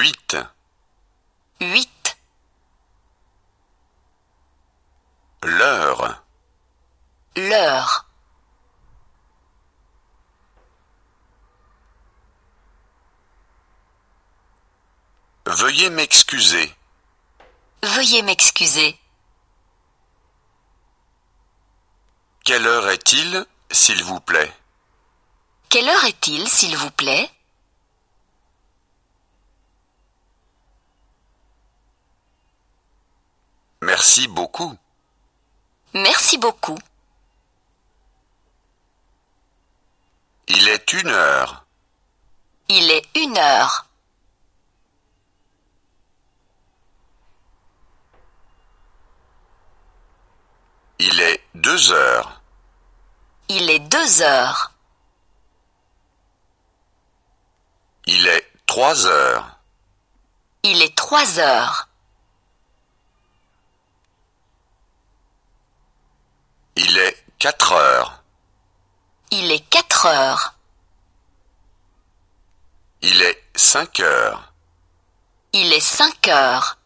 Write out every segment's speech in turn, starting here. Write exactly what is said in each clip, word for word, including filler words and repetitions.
Huit. Huit. L'heure. L'heure. Veuillez m'excuser. Veuillez m'excuser. Quelle heure est-il, s'il vous plaît? Quelle heure est-il, s'il vous plaît? Merci beaucoup. Merci beaucoup. Il est une heure. Il est une heure. Il est deux heures. Il est deux heures. Il est trois heures. Il est trois heures. Il est quatre heures. Il est quatre heures. Il est cinq heures. Il est cinq heures.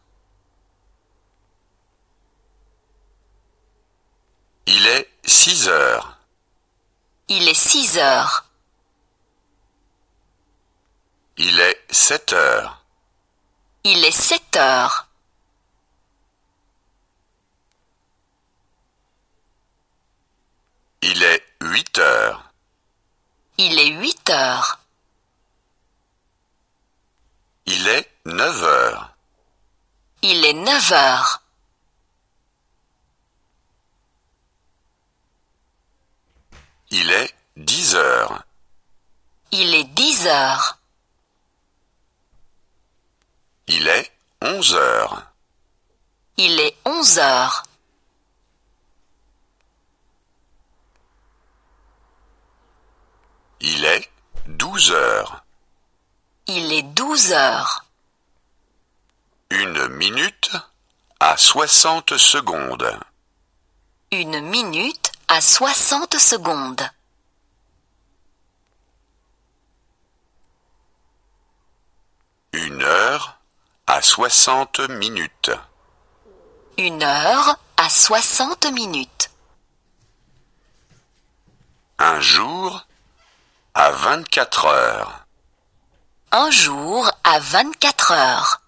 Il est six heures. Il est six heures. Il est sept heures. Il est sept heures. Il est huit heures. Il est huit heures. Il est neuf heures. Il est neuf heures. Il est dix heures. Il est dix heures. Il est onze heures. Il est onze heures. Il est douze heures. Il est douze heures. Une minute à soixante secondes. Une minute à soixante secondes. Une heure à soixante minutes. Une heure à soixante minutes. Un jour à vingt-quatre heures. Un jour à vingt-quatre heures.